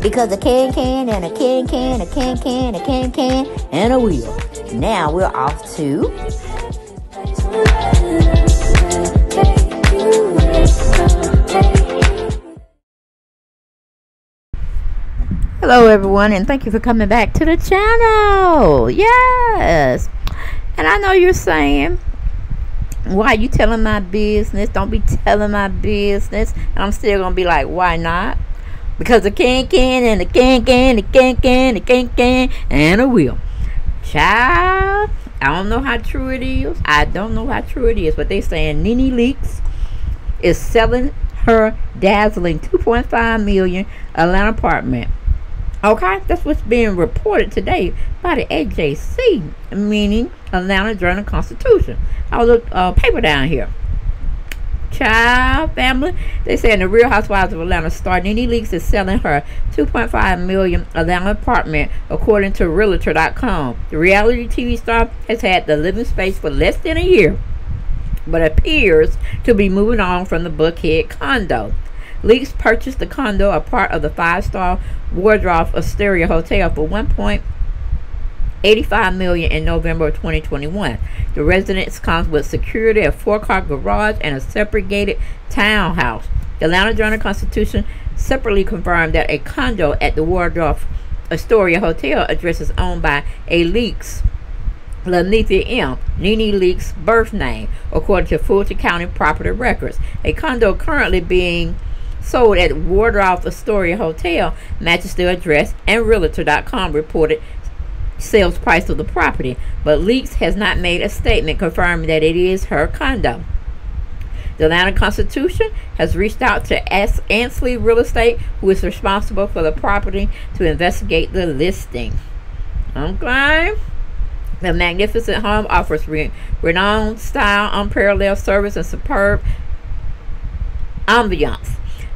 Because a can and a can, a can, a can, and a wheel. Now we're off to Hello everyone, and thank you for coming back to the channel. Yes. And I know you're saying, why you telling my business? Don't be telling my business. And I'm still gonna be like, why not? Because a can and a can, a can, a can, and a wheel. Child, I don't know how true it is. I don't know how true it is, but they saying NeNe Leakes is selling her dazzling $2.5 million Atlanta apartment. Okay, that's what's being reported today by the AJC, meaning Atlanta Journal Constitution. I was a paper down here. Child, family, they saying the Real Housewives of Atlanta star NeNe Leakes is selling her $2.5 million Atlanta apartment, according to Realtor.com. The reality TV star has had the living space for less than a year, but appears to be moving on from the Buckhead condo. Leakes purchased the condo, a part of the five-star Waldorf Astoria hotel, for $1.85 million in November of 2021. The residence comes with security, a four-car garage, and a separate gated townhouse. The Atlanta Journal Constitution separately confirmed that a condo at the Waldorf Astoria hotel address is owned by a Leakes, Lanethia M., NeNe Leakes' birth name, according to Fulton County property records. A condo currently being sold at Waldorf Astoria hotel matches the address, and Realtor.com reported sales price of the property, but Leakes has not made a statement confirming that it is her condo. The Atlanta Constitution has reached out to Ansley Real Estate, who is responsible for the property, to investigate the listing. Okay. The magnificent home offers renowned style, unparalleled service, and superb ambiance,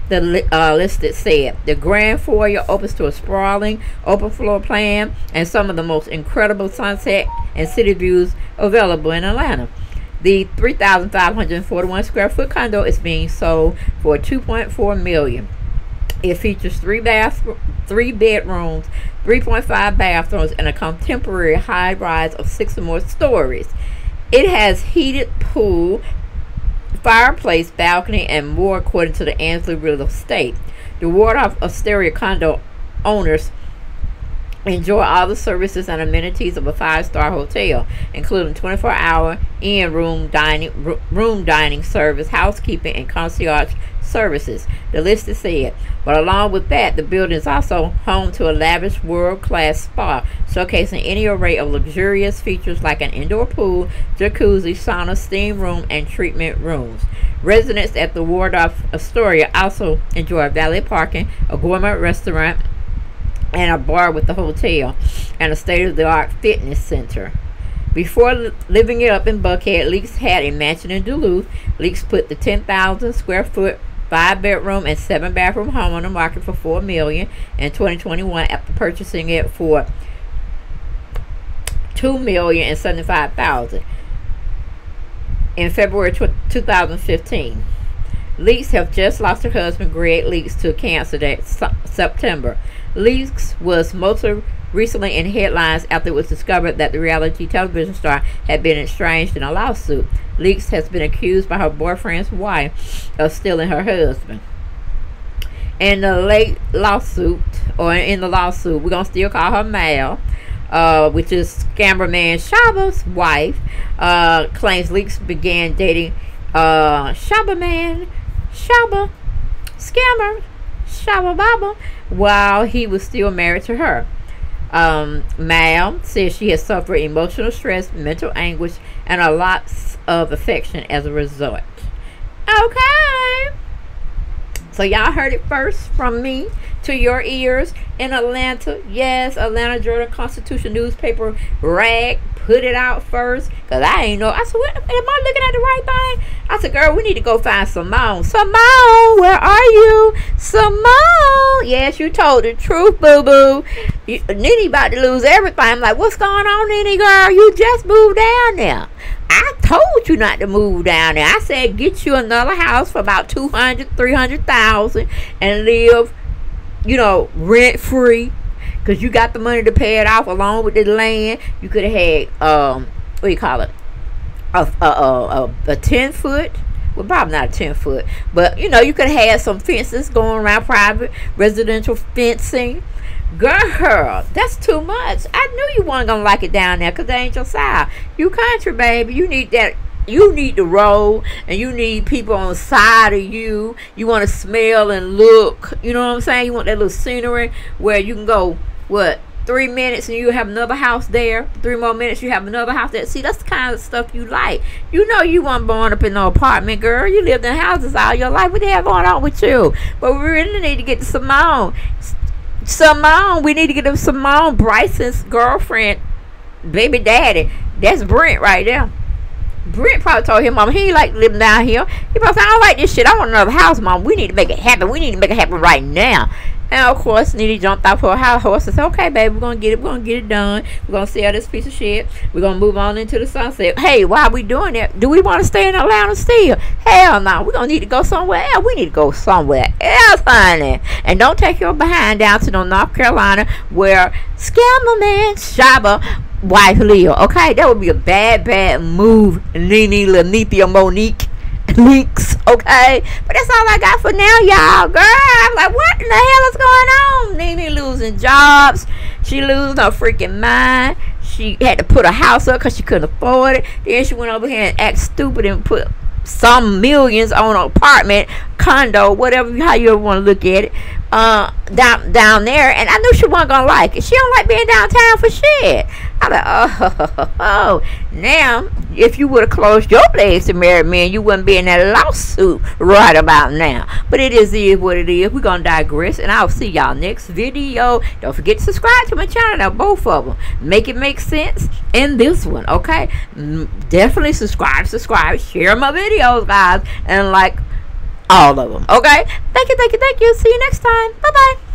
the listed said. The grand foyer opens to a sprawling open floor plan and some of the most incredible sunset and city views available in Atlanta. The 3,541 square foot condo is being sold for $2.4 million. It features three bedrooms, 3.5 bathrooms, and a contemporary high rise of 6 or more stories. It has heated pool, fireplace, balcony, and more, according to the Ansley Real Estate. The Waldorf Astoria condo owners enjoy all the services and amenities of a five-star hotel, including 24-hour in-room dining, room dining service, housekeeping, and concierge services, the list is said. But along with that, the building is also home to a lavish world-class spa, showcasing any array of luxurious features like an indoor pool, jacuzzi, sauna, steam room, and treatment rooms. Residents at the Waldorf Astoria also enjoy valet parking, a gourmet restaurant, and a bar with the hotel, and a state-of-the-art fitness center. Before living it up in Buckhead, Leakes had a mansion in Duluth. Leakes put the 10,000 square foot, 5-bedroom and 7-bathroom home on the market for $4 million in 2021 after purchasing it for $2,075,000 in February 2015. Leakes have just lost her husband, Greg Leakes, to cancer that September. Leakes was most recently in headlines after it was discovered that the reality television star had been estranged in a lawsuit. Leakes has been accused by her boyfriend's wife of stealing her husband. In the lawsuit, we're going to still call her Mal, which is cameraman Shaba's wife, claims Leakes began dating Shaba Baba while he was still married to her. Mal says she has suffered emotional stress, mental anguish, and a loss of affection as a result. Okay, so y'all heard it first from me. to your ears in Atlanta. Yes, Atlanta Journal Constitution newspaper rag. Put it out first, because I ain't know. I said, what, am I looking at the right thing? I said, girl, we need to go find Simone. Simone, where are you? Simone. Yes, you told the truth, boo-boo. NeNe about to lose everything. I'm like, what's going on, NeNe, girl? You just moved down there. I told you not to move down there. I said, get you another house for about $200,000-$300,000 and live, you know, rent-free. Because you got the money to pay it off along with the land. You could have had, what do you call it, a 10-foot, well, probably not a 10-foot, but, you know, you could have had some fences going around, private residential fencing. Girl, that's too much. I knew you weren't going to like it down there because that ain't your style. You country, baby. You need that. You need the road, and you need people on the side of you. You want to smell and look. You know what I'm saying? You want that little scenery where you can go, what, 3 minutes and you have another house there, 3 more minutes you have another house there. See, that's the kind of stuff you like. You know you weren't born up in no apartment, girl. You lived in houses all your life. What the hell going on with you? But we really need to get to Simone. Simone, we need to get to Simone, Bryson's girlfriend, baby daddy. That's Brent right there. Brent probably told him, Mama, he ain't like living down here. He probably said, I don't like this shit. I want another house, Mom. We need to make it happen. We need to make it happen right now. And, of course, NeNe jumped off her high horse and said, okay, baby, we're going to get it. We're going to get it done. We're going to sell this piece of shit. We're going to move on into the sunset. Hey, why are we doing that? Do we want to stay in Atlanta still? Hell no. We're going to need to go somewhere else. We need to go somewhere else, honey. And don't take your behind down to no North Carolina where Scammerman Shaba wife Leo, okay? That would be a bad, bad move, NeNe Leakes, okay? But that's all I got for now, y'all. Girl, I'm like, what in the hell is going on? NeNe losing jobs. She losing her freaking mind. She had to put a house up because she couldn't afford it. Then she went over here and act stupid and put some millions on an apartment, condo, whatever, how you want to look at it, down there. And I knew she wasn't gonna like it. She don't like being downtown for shit. I'm like, oh. Now if you would have closed your place to married men, you wouldn't be in that lawsuit right about now. But it is what it is. We're gonna digress, and I'll see y'all next video. Don't forget to subscribe to my channel. Now both of them, Make It Make Sense in this one, okay? Definitely subscribe, share my videos, guys, and like all of them, okay? Thank you, see you next time. Bye bye.